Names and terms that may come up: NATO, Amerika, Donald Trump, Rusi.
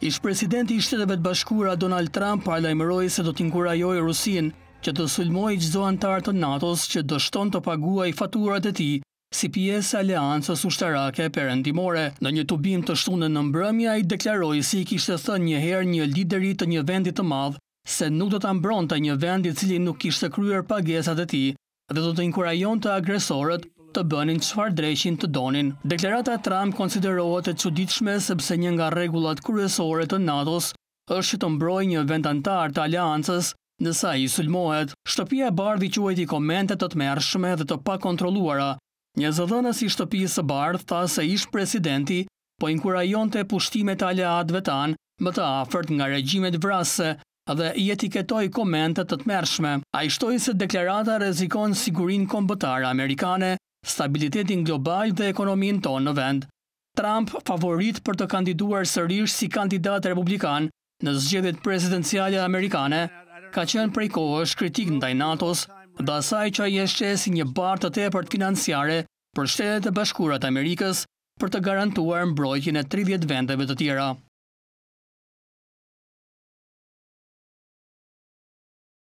Ish-presidenti i Shteteve të Bashkuara Donald Trump alajmëroi se do t'inkurajojë Rusinë që të sulmojë çdo antar të NATO-s që dështon të paguajë faturat e tij si pjesë e aleancës ushtarake perëndimore. Në një tubim të shtunën në mbrëmje ai deklaroi se i kishte thënë një herë një lideri të një vendi të madh se nuk do ta mbronte një vend i cili nuk kishte kryer pagesat e tij dhe do të inkurajonte agresorët të bënin çfarë dreqin të donin. Deklarata e Trump konsiderohet e çuditshme sepse një nga rregullat kryesore të NATO-s është që të mbrojë një vend antar të aleancës nëse ai sulmohet. Shtëpia e bardhë quajti komente të tmerrshme dhe të pakontrolluara. Një zëdhënës i shtëpisë së bardhë tha se ish-presidenti po inkurajonte pushtimet e aleatëve tan më të afërt nga regjimet vrasëse dhe i etiketoi komente të tmerrshme. Ai shtoi se deklarata rrezikon sigurinë kombëtare amerikane, stabilitetin global dhe ekonomin tonë në vend. Trump, favorit për të kandiduar sërish si kandidat republikan në zgjedhjet presidenciale amerikane, ka qenë prej kohësh kritik ndaj NATO-s dhe asaj që ai e sheh si një barë të tepërt financiare për Shtetet e Bashkuara të Amerikës për të garantuar mbrojtjen e 30 vendeve të tjera.